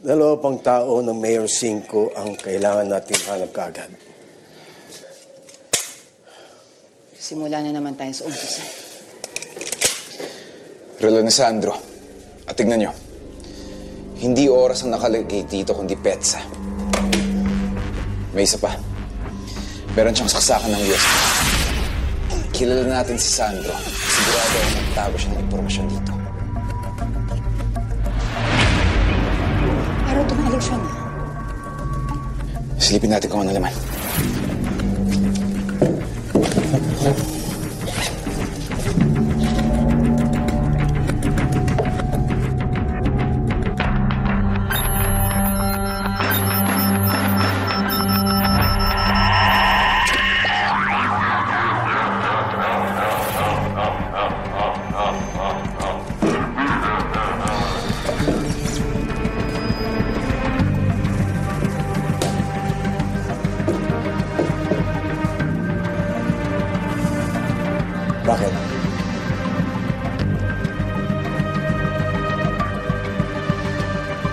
Dalawa pang tao ng Mayor Cinco ang kailangan natin hanap kaagad. Simula na naman tayo sa umpisa. Relo ni Sandro. At tignan nyo, hindi oras ang nakalagay dito kundi petsa. May isa pa. Meron siyang saksakan ng Diyos. Kilala natin si Sandro. Sigurado ay nagtago siya ng impormasyon dito. Pero tumalig siya na. Silipin natin kung ano naman.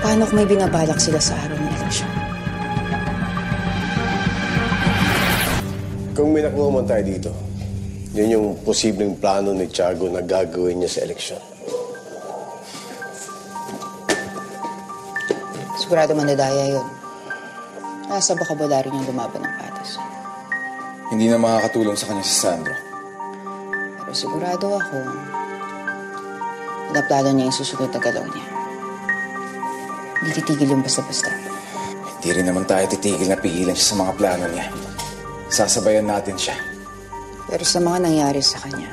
Paano kung may binabalak sila sa araw ng eleksyon? Kung may nakuha tayo dito, yun yung posibleng plano ni Tiago na gagawin niya sa eleksyon. Sigurado manadaya yun. Nasa bakabularyo niyang lumaban ng patas. Hindi na makakatulong sa kanya si Sandro. Pero sigurado ako, naplano niya yung susunod na galaw niya. Hindi titigil yung basta-basta. Hindi rin naman tayo titigil na pigilan siya sa mga plano niya. Sasabayan natin siya. Pero sa mga nangyari sa kanya,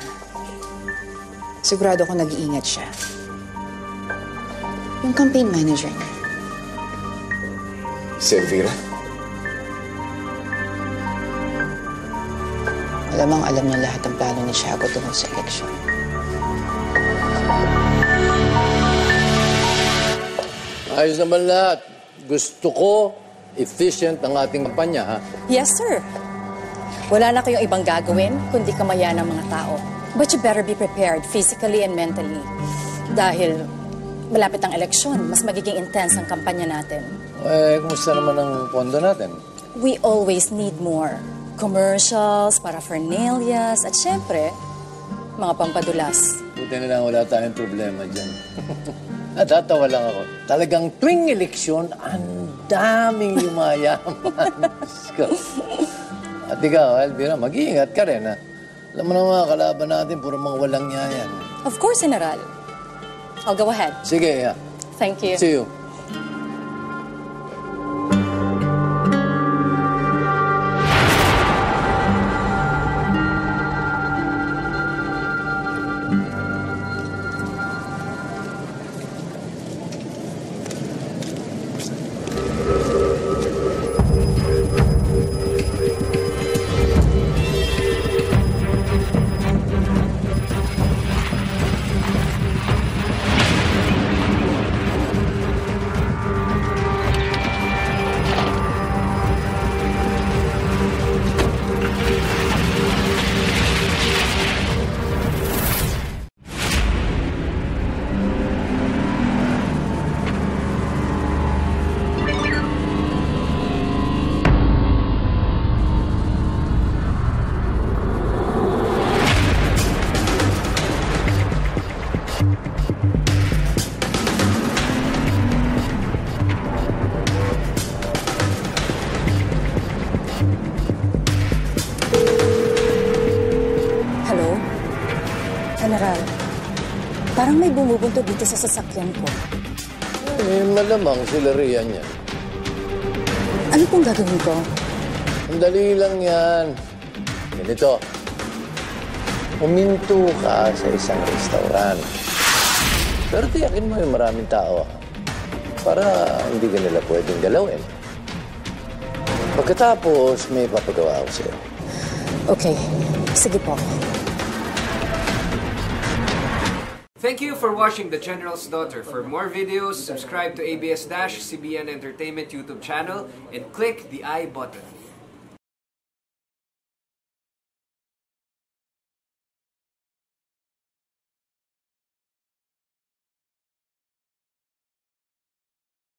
sigurado ko nag-iingat siya. Yung campaign manager niya. Si Elvira? Alamang alam niya lahat ng plano ni Tiago tungkol sa eleksyon. Ayos naman lahat. Gusto ko efficient ang ating kampanya, ha? Yes, sir. Wala na kayong ibang gagawin, kundi kamaya ng mga tao. But you better be prepared physically and mentally. Dahil malapit ang eleksyon, mas magiging intense ang kampanya natin. Eh, kumusta naman ang pondo natin? We always need more. Commercials, paraphernalias, at syempre, mga pampadulas. Buti na lang wala tayong problema dyan. Natatawa lang ako. Talagang tuwing eleksyon, ang daming yumayaman. At ikaw, Elvira, mag-iingat ka rin, ha? Alam mo na mga kalaban natin, puro mga walang yayan. Of course, General. I'll go ahead. Sige, yeah. Thank you. See you. Parang may bumubunto dito sa sasakyan ko. Eh, malamang sila riyan yan. Ano pong gagawin ko? Ang dali lang yan. Ganito. Huminto ka sa isang restaurant. Pero tiyakin mo yung maraming tao. Para hindi ka nila pwedeng galawin. Pagkatapos, may papagawa ako sa'yo. Okay. Sige po. Thank you for watching The General's Daughter. For more videos, subscribe to ABS-CBN Entertainment YouTube channel and click the I button.